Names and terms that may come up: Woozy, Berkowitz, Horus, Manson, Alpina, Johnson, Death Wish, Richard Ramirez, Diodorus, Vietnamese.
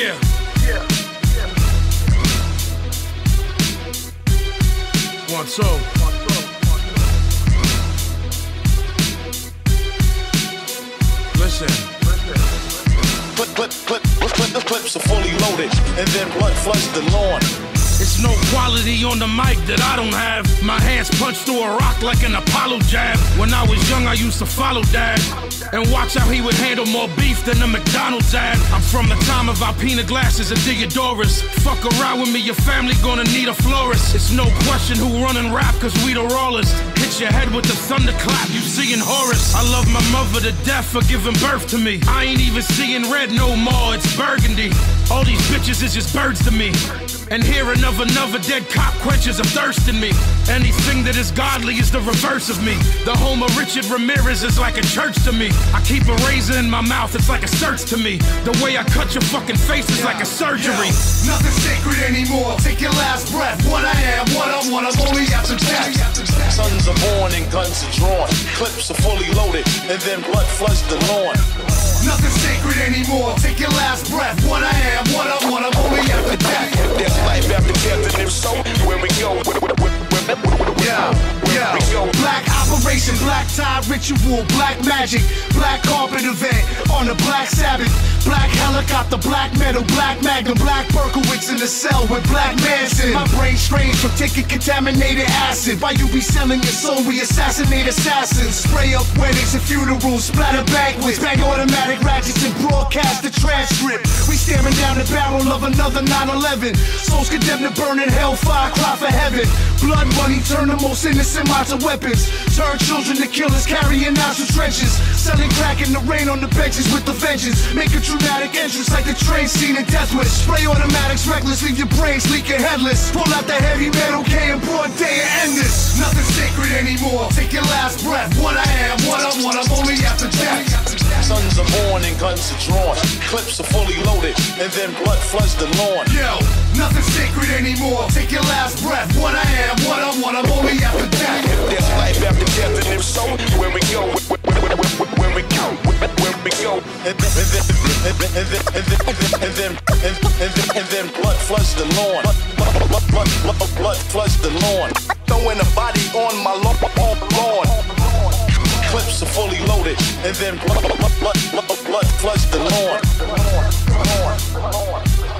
Yeah. Yeah. Yeah. One, two. Listen. Put the clips are fully loaded, and then blood flush the lawn. It's no quality on the mic that I don't have. My hands punch through a rock like an Apollo jab. When I was young, I used to follow Dad and watch how he would handle more beef than a McDonald's ad. I'm from the time of Alpina glasses and Diodorus. Fuck around with me, your family gonna need a florist. It's no question who running rap, cause we the rawest. Hit your head with the thunderclap, you seeing Horus. I love my mother to death for giving birth to me. I ain't even seeing red no more, it's burgundy. All these bitches is just birds to me. And hearing of another dead cop quenches a thirst in me. Anything that is godly is the reverse of me. The home of Richard Ramirez is like a church to me. I keep a razor in my mouth, it's like a search to me. The way I cut your fucking face is like a surgery. Nothing sacred anymore, take your last breath. What I am, what I want, I'm only after death. Sons are born and guns are drawn. Clips are fully loaded and then blood floods the lawn. Nothing sacred anymore, take your last breath. What I am, what I want, I'm only after death. There's life after death, and if so, where we go, where we go. Black operation, black tie ritual, black magic, black carpet event on the Black Sabbath, black helicopter, black metal, black magnum, black Berkowitz in the cell with black Manson. My brain strains from taking contaminated acid. Why you be selling your soul? We assassinate assassins, spray up weddings and funerals, splatter banquets, bang automatic ratchets and broadcast the transcript. We staring down the barrel of another 9/11. Souls condemned to burn in hellfire, cry for heaven. Blood money turn the most innocent minds to weapons. Turn children to killers, carrying out some trenches. Selling crack in the rain on the benches with the vengeance. Make a traumatic entrance like the train scene in Death Wish. Spray automatics reckless, leave your brains leaking headless. Pull out the heavy metal K in broad day and end this. Nothing sacred anymore, take your last breath. What I am, what I want, I'm only after death. Sons are born and guns are drawn. Clips are fully loaded and then blood floods the lawn. Yo, nothing sacred anymore, take your last breath. What I am, what I want, I'm only after death. If there's life after death, and if so, where we go, where we go, where we go. And then blood floods the lawn. Blood floods the lawn. Throwing a body on my lawn. Clips are fully loaded, and then blood floods the lawn.